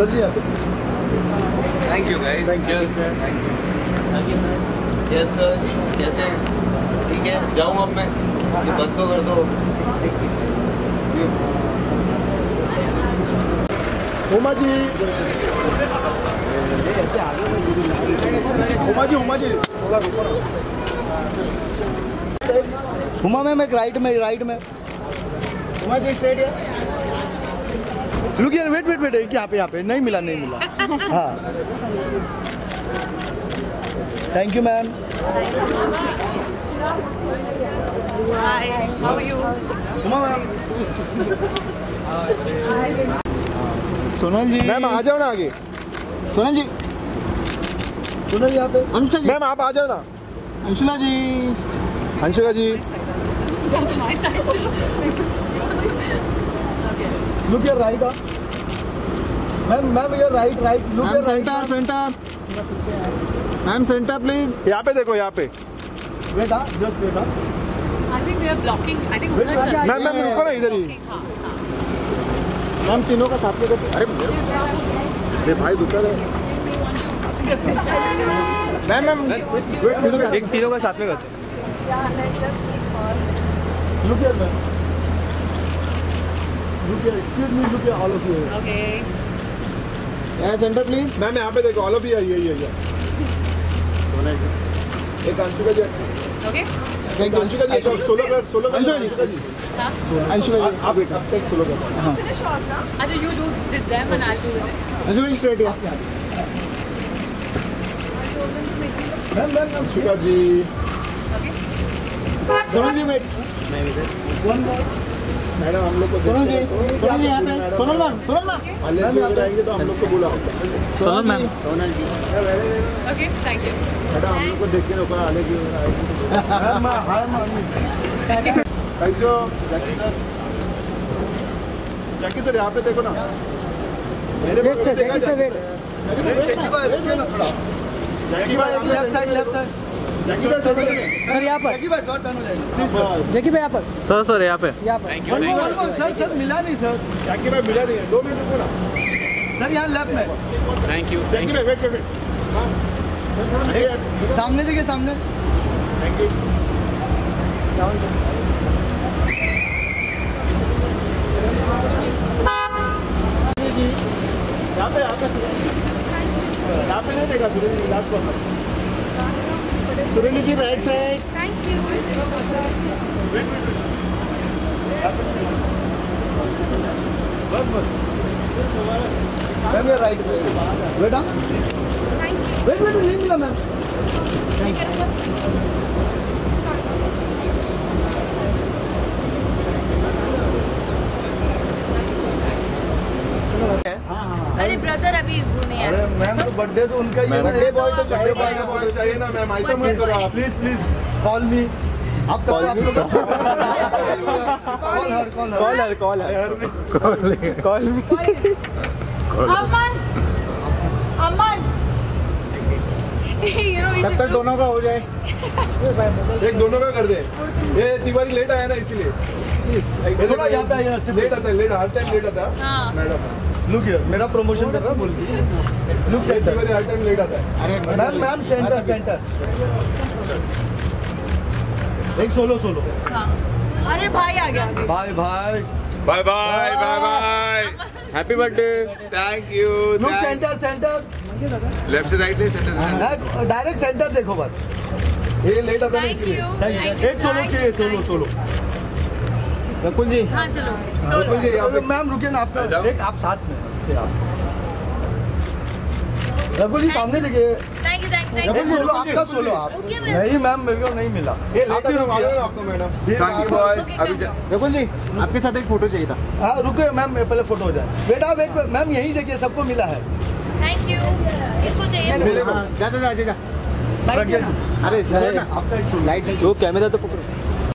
Sir जी आप thank you guys thank you sir thank you yes sir जैसे ठीक है जाऊँ अब मैं बंद तो कर दो उमा जी उमा जी उमा जी उमा मैम एक राइट में उमा जी स्ट्रेट है लुक यार वेट वेट वेट यहाँ पे नहीं मिला हाँ thank you ma'am Hi, how are you? Sonal ji ma'am आ जाओ ना आगे सोनल जी आप अंशुका जी मैम आप आ जाओ ना Anshuka ji look your right ma'am your right look your center ma'am center please यहाँ पे देखो यहाँ पे बेटा जस्ट बेटा मैम रुको ना इधर ही मैम तीनों का साथ लेकर अरे मेरे भाई दुकान है मैम तीनों का साथ में करते सेंटर प्लीज मैम यहाँ पे देखो ऑल ऑफ यू एक Anshuka ji okay thank you Anshuka ji solo कर अंशुका जी आप बेटा टेक सोलो कर हां अच्छा you do with them and I do with it Anshuka ji straight है ma'am Anshuka ji okay Sonal ji wait मैं इधर वन बार मैडम हम लोग को सोनल जी यहां पे सोनल मैम अल्लाह जी अगर आएंगे तो हम लोग को बुलाओ Sonal ji okay thank you madam हम लोग को देख के रोका आने की कैसे हो जैकी सर यहाँ पे देखो ना मेरे सर यहाँ पे सर मिला नहीं सर जैकी भाई मिला नहीं है 2 मिनट देखो ना सर यहाँ लेफ्ट में थैंक यू वेट सामने देखिए सामने थैंक यू यहाँ पे नहीं देखा Sureli ji right side thank you बस राइट बेटा वेट नहीं मिला मैम अरे ब्रदर अभी अरे मैम तो बर्थडे तो उनका ही बर्थडे बॉय तो चाहिए ना मैम ऐसा मत करो प्लीज कॉल मी आप तो कॉल तब तक दोनों का हो जाए एक दोनों का कर दे ये तिवारी लेट आया ना इसीलिए थोड़ा लेट आता है मैडम लुक मेरा प्रमोशन कर रहा बोल लुक सही तिवारी हर टाइम लेट आता है अरे मैम सेंटर एक सोलो अरे भाई आ गया bye happy birthday thank you look center left से राइट ले सेंटर से डायरेक्ट सेंटर देखो बस ये लेट आता है इसलिए थैंक यू एक सोलो चाहिए सोलो रकुल जी हां चलो रकुल जी आप मैम रुकिए ना आप एक आप साथ में रकुल जी सामने देखिए थैंक यू आपका सोलो आप नहीं मैम मेरे को नहीं मिला ये लेट आता है आपको मैडम थैंक यू बॉयज अभी रकुल जी आपके साथ एक फोटो चाहिए था हाँ रुको मैम पहले फोटो हो जाए बेटा वेट मैम यही देखिए सबको मिला है थैंक यू इसको चाहिए जा अरे लाइट वो कैमरा तो पकड़ो